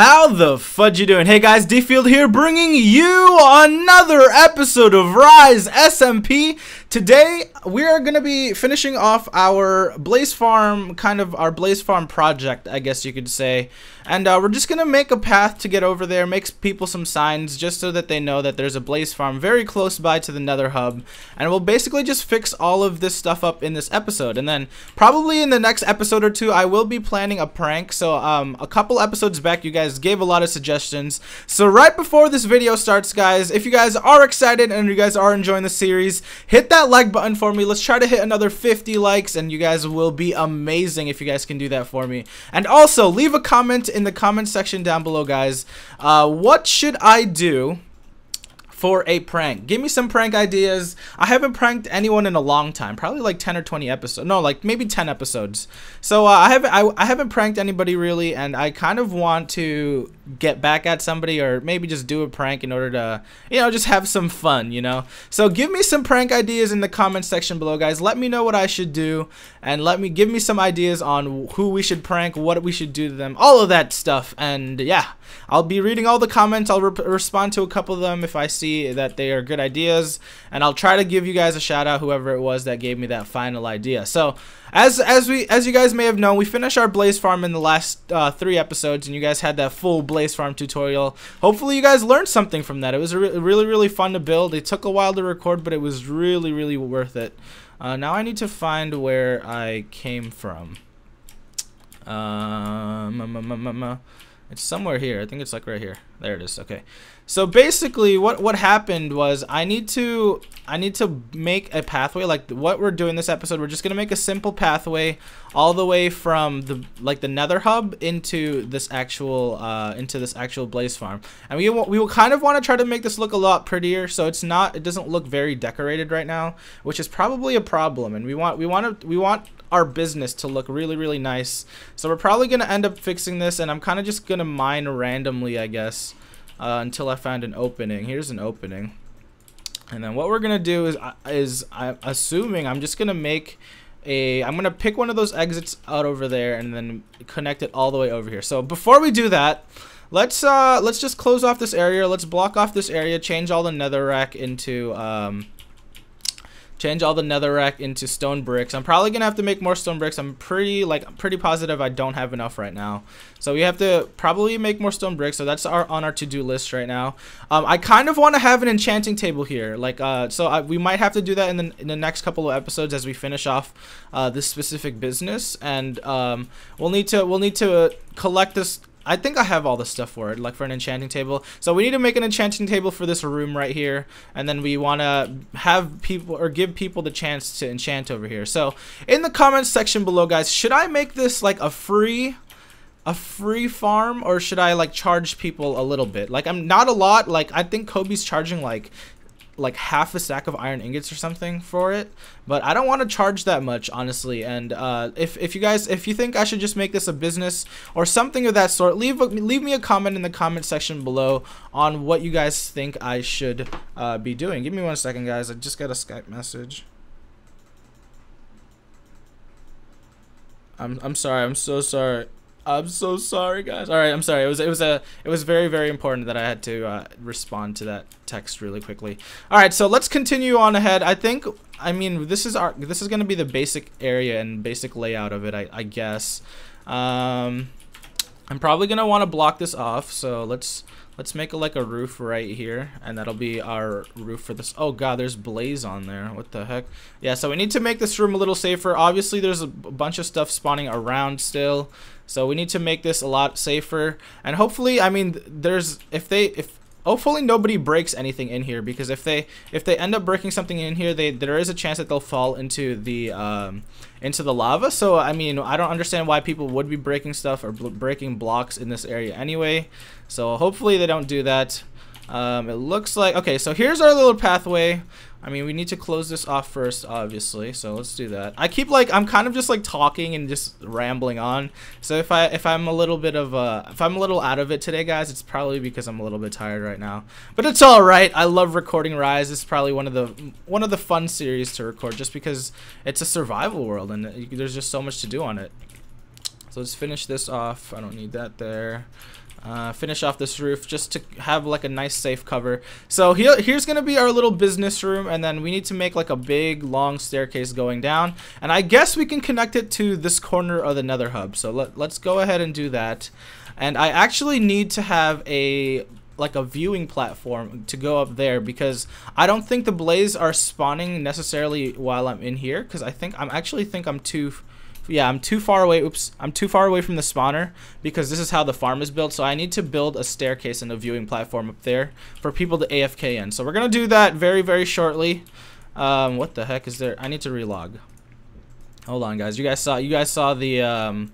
How the fudge you doing? Hey guys, D-Field here, bringing you another episode of Rise SMP. Today, we are going to be finishing off our Blaze Farm, our Blaze Farm project, I guess you could say. And we're just going to make a path to get over there, make people some signs, just so that they know that there's a Blaze Farm very close by to the Nether Hub. And we'll basically just fix all of this stuff up in this episode. And then, probably in the next episode or two, I will be planning a prank. So, a couple episodes back, you guys gave a lot of suggestions. So, right before this video starts, guys, if you guys are excited and you guys are enjoying the series, hit that like button for me. Let's try to hit another 50 likes and you guys will be amazing if you guys can do that for me. And also leave a comment in the comment section down below, guys. What should I do for a prank? Give me some prank ideas. I haven't pranked anyone in a long time, probably like 10 or 20 episodes. No, like maybe 10 episodes. So I haven't pranked anybody really, and I kind of want to get back at somebody, or maybe just do a prank in order to, you know, just have some fun, you know. So give me some prank ideas in the comment section below, guys. Let me know what I should do, and give me some ideas on who we should prank, what we should do to them, all of that stuff. And yeah, I'll be reading all the comments. I'll respond to a couple of them if I see that they are good ideas, and I'll try to give you guys a shout out, whoever it was that gave me that final idea. So as you guys may have known, we finished our Blaze Farm in the last 3 episodes, and you guys had that full Blaze Farm tutorial. Hopefully you guys learned something from that. It was really fun to build. It took a while to record, but it was really worth it. Now I need to find where I came from. It's somewhere here. I think it's like right here. There it is. Okay. So basically what happened was I need to make a pathway. Like what we're doing this episode, we're just going to make a simple pathway all the way from the Nether Hub into this actual Blaze Farm. And we will kind of want to try to make this look a lot prettier, so it doesn't look very decorated right now, which is probably a problem. And we want our business to look really nice. So we're probably gonna end up fixing this, and I'm kinda just gonna mine randomly, I guess, until I find an opening. Here's an opening. And then what we're gonna do is I'm assuming I'm just gonna make I'm gonna pick one of those exits out over there and then connect it all the way over here. So before we do that, let's just close off this area. Let's block off this area, change all the netherrack into stone bricks. I'm probably gonna have to make more stone bricks. I'm pretty positive I don't have enough right now, so we have to probably make more stone bricks. So that's on our to-do list right now. I kind of want to have an enchanting table here, like we might have to do that in the next couple of episodes as we finish off this specific business. And we'll need to collect this. I think I have all the stuff for it, like for an enchanting table. So we need to make an enchanting table for this room right here, and then we want to have people, or give people the chance to enchant over here. So in the comments section below, guys, should I make this like a free farm, or should I like charge people a little bit? Like I'm not a lot. Like I think Kobe's charging like half a stack of iron ingots or something for it, but I don't want to charge that much, honestly. And if you think I should just make this a business or something of that sort, leave me a comment in the comment section below on what you guys think I should be doing. Give me one second, guys. I just got a Skype message. I'm sorry. I'm so sorry. I'm so sorry, guys. All right, I'm sorry. It was very important that I had to respond to that text really quickly. All right, so let's continue on ahead. I mean this is going to be the basic area and basic layout of it, I guess. I'm probably going to want to block this off, so let's make like a roof right here, and that'll be our roof for this. Oh god, there's blaze on there. What the heck? Yeah, so we need to make this room a little safer. Obviously, there's a bunch of stuff spawning around still, so we need to make this a lot safer. And hopefully, I mean, hopefully nobody breaks anything in here, because if they end up breaking something in here, there is a chance that they'll fall into the lava. So I mean, I don't understand why people would be breaking stuff or breaking blocks in this area anyway. So hopefully they don't do that. It looks like, okay, so here's our little pathway. I mean, we need to close this off first, obviously, so let's do that. I'm kind of just like talking and just rambling on, so if I'm a little out of it today, guys, it's probably because I'm a little bit tired right now, but it's all right. I love recording Rise. It's probably one of the fun series to record, just because it's a survival world and there's just so much to do on it. So let's finish this off. I don't need that there. Finish off this roof just to have like a nice safe cover. So here's gonna be our little business room, and then we need to make like a big long staircase going down, and I guess we can connect it to this corner of the Nether Hub. So let's go ahead and do that. And I actually need to have a like a viewing platform to go up there, because I don't think the Blaze are spawning necessarily while I'm in here, because I think I'm too, yeah, I'm too far away. Oops, I'm too far away from the spawner, because this is how the farm is built. So I need to build a staircase and a viewing platform up there for people to AFK in. So we're gonna do that very shortly. What the heck is there? I need to relog. Hold on, guys. You guys saw the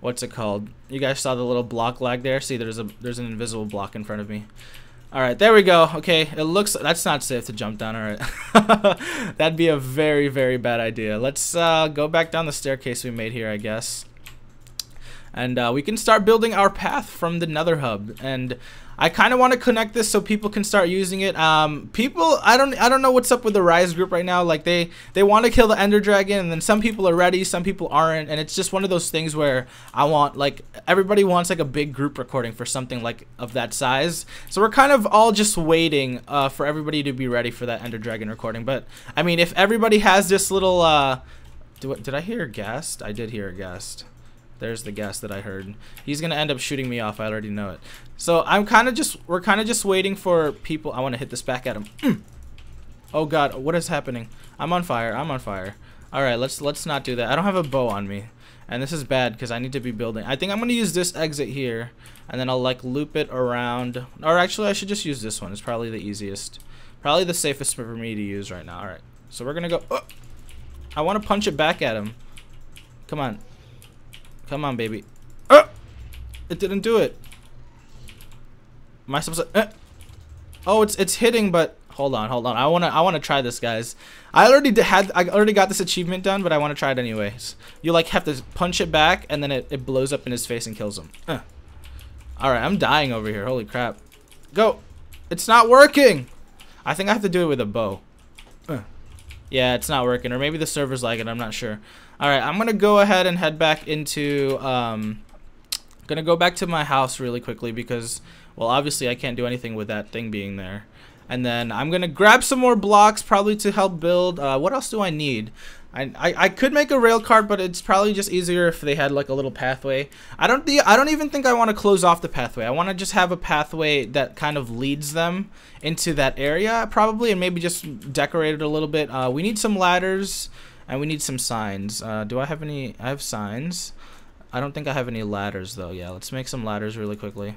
what's it called? You guys saw the little block lag there. See, there's an invisible block in front of me. All right, there we go. Okay, it looks, that's not safe to jump down. All right, that'd be a very bad idea. Let's go back down the staircase we made here, I guess, and we can start building our path from the Nether Hub. And I kind of want to connect this so people can start using it. People, I don't know what's up with the Rise group right now. Like they want to kill the Ender Dragon, and then some people are ready, some people aren't, and it's just one of those things where I want, like, everybody wants like a big group recording for something like of that size. So we're kind of all just waiting for everybody to be ready for that Ender Dragon recording. But I mean, if everybody has this little, did I hear a ghast? I did hear a ghast. There's the ghast that I heard. He's gonna end up shooting me off. I already know it. So we're kind of just waiting for people. I want to hit this back at him. Oh God, what is happening? I'm on fire. I'm on fire. All right, let's not do that. I don't have a bow on me, and this is bad because I need to be building. I think I'm gonna use this exit here, and then I'll like loop it around. Or actually, I should just use this one. It's probably the easiest, probably the safest for me to use right now. All right, so we're gonna go. Oh, I want to punch it back at him. Come on. Come on, baby. Oh! It didn't do it. Am I supposed to... Oh, it's hitting, but... Hold on. I wanna try this, guys. I already got this achievement done, but I want to try it anyways. You, like, have to punch it back, and then it blows up in his face and kills him. Alright, I'm dying over here. Holy crap. Go! It's not working! I think I have to do it with a bow. Yeah, it's not working, or maybe the server's lagging, I'm not sure. Alright, I'm gonna go ahead and head back into, gonna go back to my house really quickly because, well, obviously I can't do anything with that thing being there. And then I'm gonna grab some more blocks probably to help build, what else do I need? I could make a rail cart, but it's probably just easier if they had like a little pathway. I don't even think I want to close off the pathway. I want to just have a pathway that kind of leads them into that area probably, and maybe just decorate it a little bit. We need some ladders and we need some signs. Do I have any? I have signs. I don't think I have any ladders though. Yeah, let's make some ladders really quickly.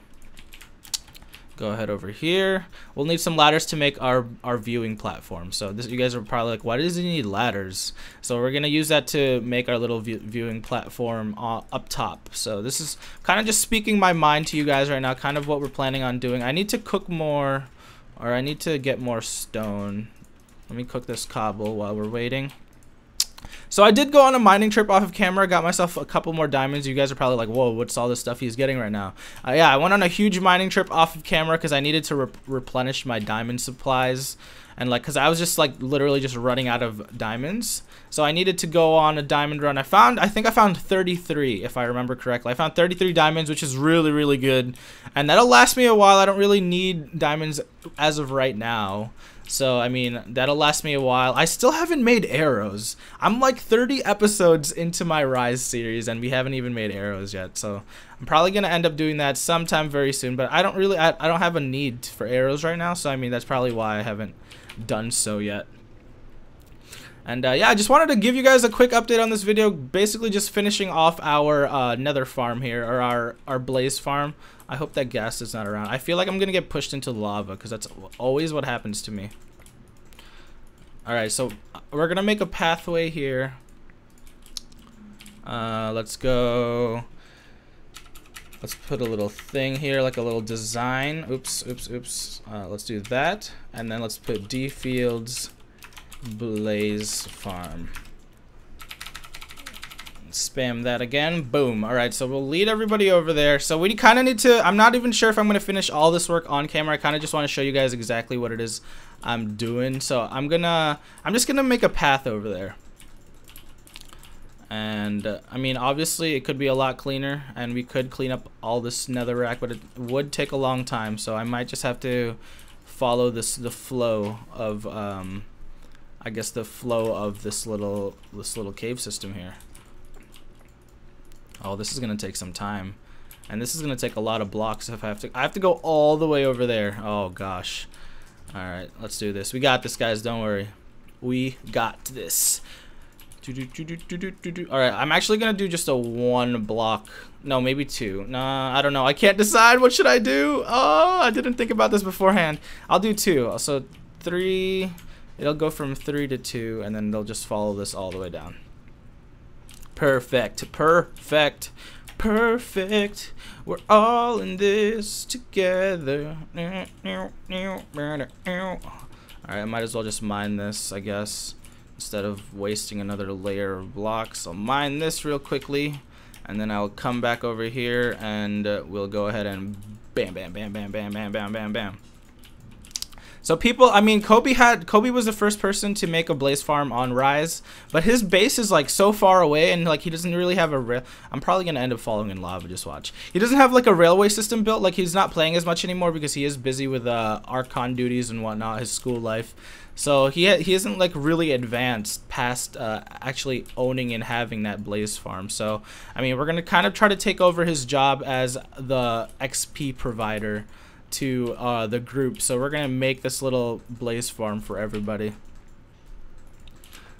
Go ahead over here. We'll need some ladders to make our viewing platform. So this, you guys are probably like, why does he need ladders? So we're gonna use that to make our little viewing platform up top. So this is kind of just speaking my mind to you guys right now, kind of what we're planning on doing. I need to cook more, or I need to get more stone. Let me cook this cobble while we're waiting. So I did go on a mining trip off of camera, got myself a couple more diamonds. You guys are probably like, whoa, what's all this stuff he's getting right now? Yeah, I went on a huge mining trip off of camera because I needed to replenish my diamond supplies. And like, because I was just like literally just running out of diamonds. So I needed to go on a diamond run. I think I found 33, if I remember correctly. I found 33 diamonds, which is really good. And that'll last me a while. I don't really need diamonds as of right now. So, I mean, that'll last me a while. I still haven't made arrows. I'm like 30 episodes into my Rise series, and we haven't even made arrows yet. So, I'm probably going to end up doing that sometime very soon. But I don't really, I don't have a need for arrows right now. So, I mean, that's probably why I haven't done so yet. And yeah, I just wanted to give you guys a quick update on this video. Basically, just finishing off our nether farm here, or our Blaze farm. I hope that gas is not around. I feel like I'm gonna get pushed into lava because that's always what happens to me. All right, so we're gonna make a pathway here. Let's go. Let's put a little thing here, like a little design. Oops. Let's do that, and then let's put D-Fields. Blaze farm. Spam that again. Boom. All right, so we'll lead everybody over there. So we kind of need to, I'm not even sure if I'm going to finish all this work on camera. I kind of just want to show you guys exactly what it is I'm doing. So I'm just gonna make a path over there. And I mean, obviously it could be a lot cleaner and we could clean up all this netherrack, but it would take a long time. So I might just have to follow the flow of I guess the flow of this little cave system here. Oh, this is gonna take some time, and this is gonna take a lot of blocks if I have to go all the way over there. Oh gosh. All right, let's do this. We got this, guys, don't worry, we got this. All right, I'm actually gonna do just a one block, no, maybe two. Nah, I don't know, I can't decide. What should I do? Oh, I didn't think about this beforehand. I'll do two, so three. It'll go from 3 to 2, and then they'll just follow this all the way down. Perfect, perfect, perfect. We're all in this together. All right, I might as well just mine this, I guess, instead of wasting another layer of blocks. I'll mine this real quickly, and then I'll come back over here, and we'll go ahead and bam, bam, bam, bam, bam, bam, bam, bam, bam. So people, I mean, Kobe was the first person to make a Blaze Farm on Rise, but his base is like so far away, and like he doesn't really have a. I'm probably gonna end up falling in lava. Just watch. He doesn't have like a railway system built. Like he's not playing as much anymore because he is busy with Archon duties and whatnot, his school life. So he isn't like really advanced past actually owning and having that Blaze Farm. So I mean, we're gonna kind of try to take over his job as the XP provider to the group. So we're gonna make this little Blaze Farm for everybody.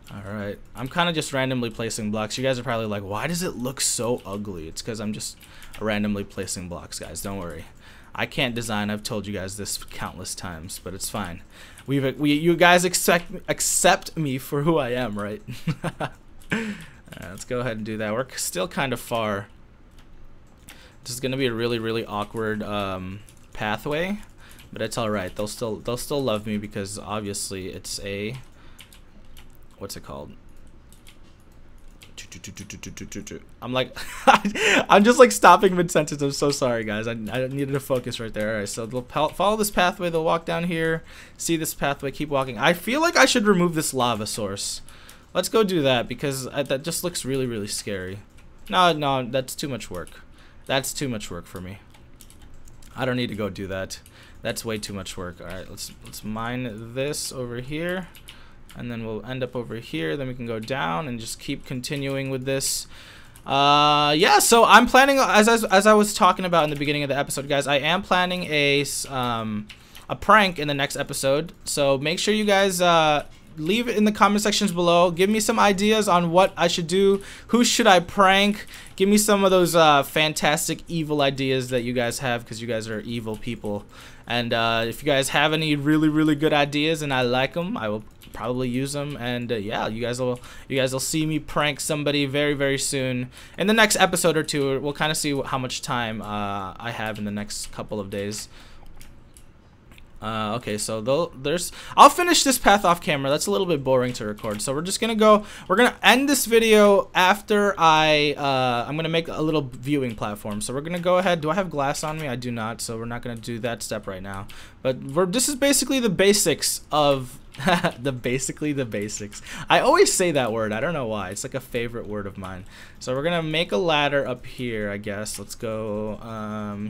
All right, I'm kind of just randomly placing blocks. You guys are probably like, why does it look so ugly? It's because I'm just randomly placing blocks, guys, don't worry. I can't design, I've told you guys this countless times, but it's fine. You guys accept me for who I am, right? All right, let's go ahead and do that. We're still kind of far. This is gonna be a really awkward pathway, but it's all right. They'll still love me because obviously it's a, what's it called? I'm like, I'm just like stopping mid-sentence. I'm so sorry, guys. I needed to focus right there. All right, so they'll follow this pathway. They'll walk down here, see this pathway, keep walking. I feel like I should remove this lava source. Let's go do that because that just looks really scary. No, that's too much work. That's too much work for me. I don't need to go do that. That's way too much work. All right, let's mine this over here, and then we'll end up over here. Then we can go down and just keep continuing with this. Yeah, so I'm planning, as I was talking about in the beginning of the episode, guys, I am planning a prank in the next episode. So make sure you guys leave it in the comment sections below. Give me some ideas on what I should do. Who should I prank? Give me some of those fantastic evil ideas that you guys have, because you guys are evil people. And if you guys have any really good ideas and I like them, I will probably use them. And yeah, you guys will see me prank somebody very soon in the next episode or two. We'll kind of see how much time I have in the next couple of days. Okay, so I'll finish this path off camera. That's a little bit boring to record, so we're just gonna go. We're gonna end this video after I'm gonna make a little viewing platform. So we're gonna go ahead. Do I have glass on me? I do not, so we're not gonna do that step right now. But this is basically the basics of the basics. I always say that word. I don't know why. It's like a favorite word of mine. So we're gonna make a ladder up here, I guess. Let's go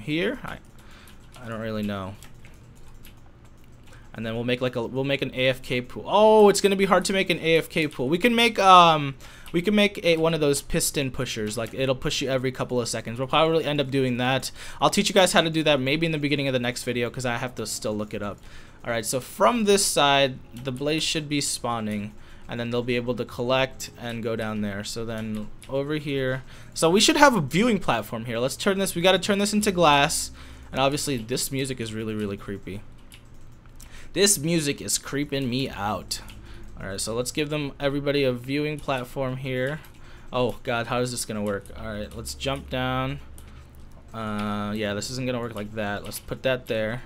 here. I don't really know. And then we'll make like we'll make an AFK pool. Oh, it's gonna be hard to make an AFK pool. We can make one of those piston pushers. Like it'll push you every couple of seconds. We'll probably end up doing that. I'll teach you guys how to do that maybe in the beginning of the next video because I have to still look it up. All right, so from this side, the Blaze should be spawning, and then they'll be able to collect and go down there. So then over here, so we should have a viewing platform here. Let's turn this. We gotta turn this into glass, and obviously this music is really creepy. This music is creeping me out. All right, so let's give everybody a viewing platform here. Oh God, how is this gonna work? All right, let's jump down. Yeah, this isn't gonna work like that. Let's put that there.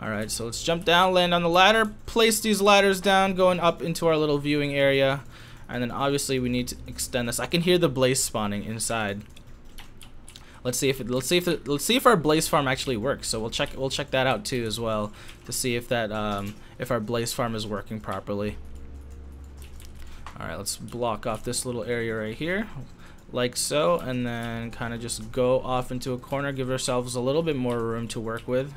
All right, so let's jump down, land on the ladder, place these ladders down, going up into our little viewing area. And then obviously we need to extend this. I can hear the Blaze spawning inside. Let's see if our Blaze Farm actually works. So we'll check that out too as well to see if that if our Blaze Farm is working properly. All right, let's block off this little area right here. like so, and then kind of just go off into a corner, give ourselves a little bit more room to work with,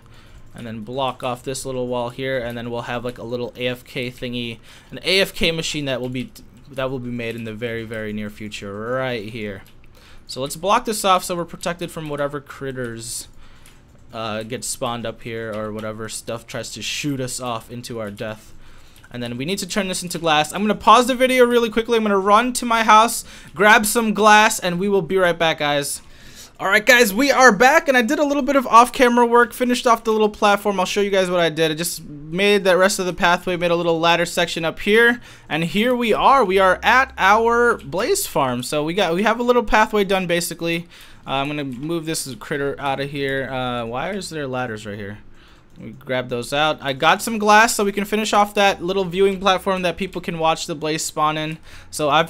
and then block off this little wall here, and then we'll have like a little AFK thingy, an AFK machine that will be made in the very, very near future right here. So let's block this off so we're protected from whatever critters get spawned up here, or whatever stuff tries to shoot us off into our death. And then we need to turn this into glass. I'm going to pause the video really quickly. I'm going to run to my house, grab some glass, and we will be right back, guys. Alright guys, we are back, and I did a little bit of off-camera work, finished off the little platform. I'll show you guys what I did. I just made the rest of the pathway, made a little ladder section up here, and here we are. We are at our Blaze Farm, so we have a little pathway done, basically. I'm going to move this critter out of here. Why is there ladders right here? We grab those out. I got some glass so we can finish off that little viewing platform that people can watch the Blaze spawn in. So I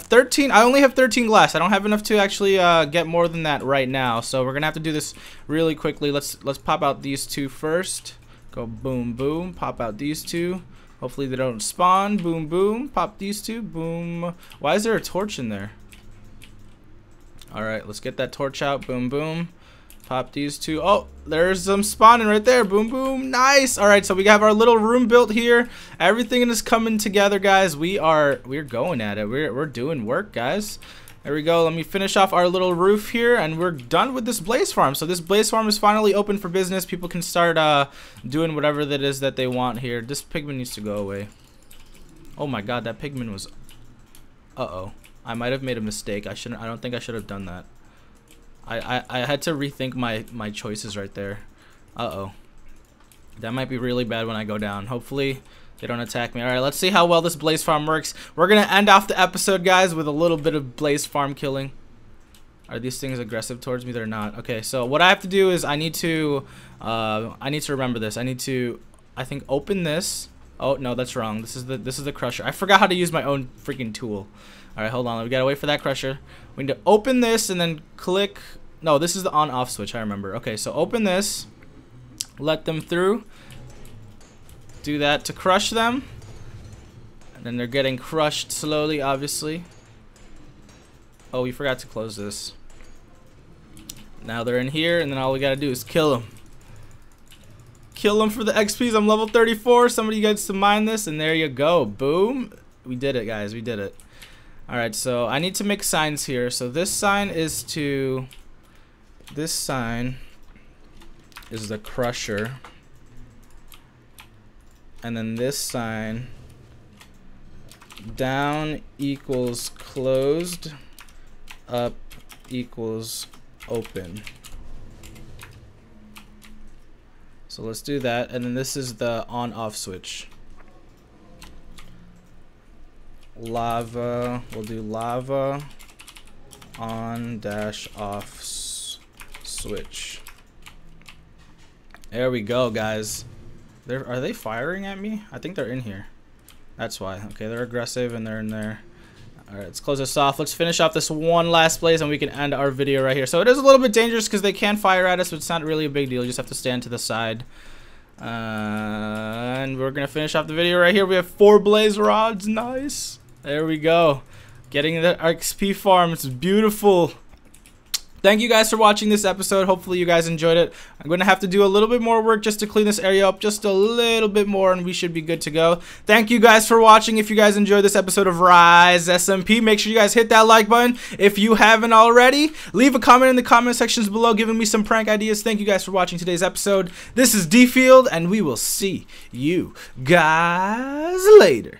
only have 13 glass. I don't have enough to actually get more than that right now, so we're gonna have to do this really quickly. Let's pop out these two first. Go boom boom, pop out these two, hopefully they don't spawn. Boom boom, pop these two. Boom. Why is there a torch in there? Alright, let's get that torch out. Boom boom, pop these two. Oh, there's them spawning right there. Boom boom. Nice. All right so we have our little room built here. Everything is coming together, guys. We're going at it. We're doing work, guys. There we go. Let me finish off our little roof here, and we're done with this Blaze Farm. So this Blaze Farm is finally open for business. People can start doing whatever that is that they want here. This pigman needs to go away. Oh my god, that pigman was uh-oh. I might have made a mistake. I don't think I should have done that. I had to rethink my choices right there. Uh-oh. That might be really bad when I go down. Hopefully they don't attack me. All right, let's see how well this Blaze Farm works. We're going to end off the episode, guys, with a little bit of Blaze Farm killing. Are these things aggressive towards me? They're not. Okay, so what I have to do is I need to remember this. I think open this. Oh, no, that's wrong. This is the crusher. I forgot how to use my own freaking tool. All right, hold on. We got to wait for that crusher. We need to open this and then click. No, this is the on-off switch. I remember. Okay, so open this. Let them through. Do that to crush them. And then they're getting crushed slowly, obviously. Oh, we forgot to close this. Now they're in here, and then all we got to do is kill them. Kill them for the XPs. I'm level 34. Somebody gets to mine this, and there you go. Boom. We did it, guys. We did it. Alright, so I need to make signs here. So this sign is the crusher. And then this sign, down equals closed, up equals open. So let's do that. And then this is the on-off switch. Lava, we'll do lava on dash off switch. There we go, guys. Are they firing at me? I think they're in here. That's why. Okay, they're aggressive and they're in there. All right, let's close this off. Let's finish off this one last place and we can end our video right here. So it is a little bit dangerous because they can fire at us, but it's not really a big deal. You just have to stand to the side. And we're gonna finish off the video right here. We have 4 blaze rods. Nice. There we go. Getting the XP farm. It's beautiful. Thank you guys for watching this episode. Hopefully you guys enjoyed it. I'm going to have to do a little bit more work just to clean this area up just a little bit more, and we should be good to go. Thank you guys for watching. If you guys enjoyed this episode of Rise SMP, make sure you guys hit that like button if you haven't already. Leave a comment in the comment sections below giving me some prank ideas. Thank you guys for watching today's episode. This is D-Field, and we will see you guys later.